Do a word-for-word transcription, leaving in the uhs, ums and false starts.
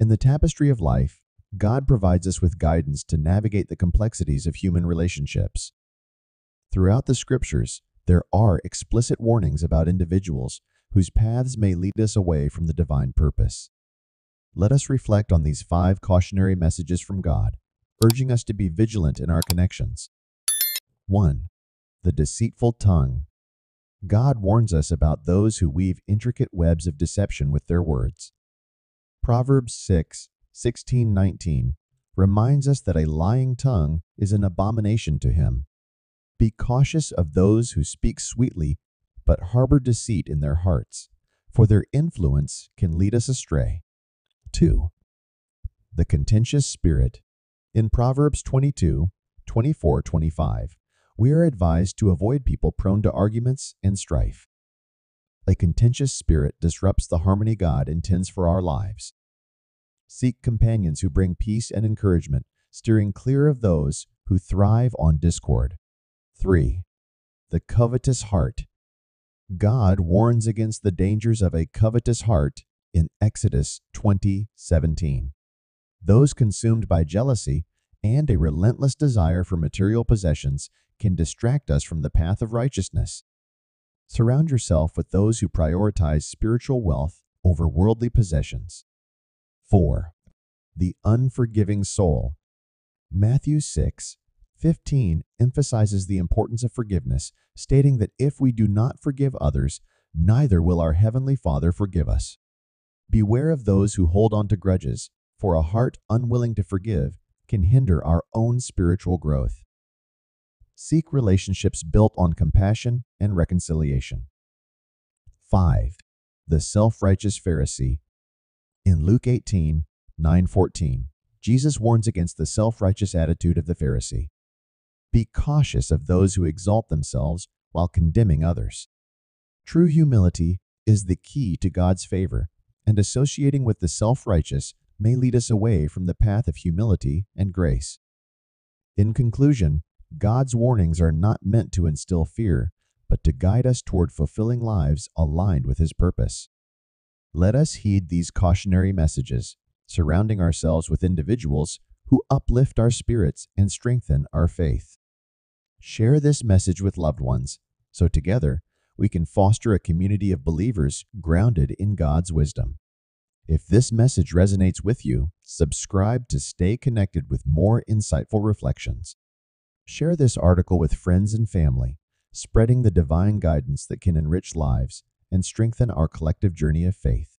In the tapestry of life, God provides us with guidance to navigate the complexities of human relationships. Throughout the Scriptures, there are explicit warnings about individuals whose paths may lead us away from the divine purpose. Let us reflect on these five cautionary messages from God, urging us to be vigilant in our connections. one. The deceitful tongue. God warns us about those who weave intricate webs of deception with their words. Proverbs six sixteen nineteen reminds us that a lying tongue is an abomination to him. Be cautious of those who speak sweetly but harbor deceit in their hearts, for their influence can lead us astray. two. The contentious spirit. In Proverbs twenty-two twenty-four to twenty-five, we are advised to avoid people prone to arguments and strife. A contentious spirit disrupts the harmony God intends for our lives. Seek companions who bring peace and encouragement, steering clear of those who thrive on discord. three. The covetous heart. God warns against the dangers of a covetous heart in Exodus twenty seventeen. Those consumed by jealousy and a relentless desire for material possessions can distract us from the path of righteousness. Surround yourself with those who prioritize spiritual wealth over worldly possessions. four. The unforgiving soul. Matthew six fifteen emphasizes the importance of forgiveness, stating that if we do not forgive others, neither will our Heavenly Father forgive us. Beware of those who hold on to grudges, for a heart unwilling to forgive can hinder our own spiritual growth. Seek relationships built on compassion and reconciliation. five. The self-righteous Pharisee. In Luke eighteen nine to fourteen, Jesus warns against the self-righteous attitude of the Pharisee. Be cautious of those who exalt themselves while condemning others. True humility is the key to God's favor, and associating with the self-righteous may lead us away from the path of humility and grace. In conclusion, God's warnings are not meant to instill fear, but to guide us toward fulfilling lives aligned with His purpose. Let us heed these cautionary messages, surrounding ourselves with individuals who uplift our spirits and strengthen our faith. Share this message with loved ones, so together we can foster a community of believers grounded in God's wisdom. If this message resonates with you, subscribe to stay connected with more insightful reflections. Share this article with friends and family, spreading the divine guidance that can enrich lives and strengthen our collective journey of faith.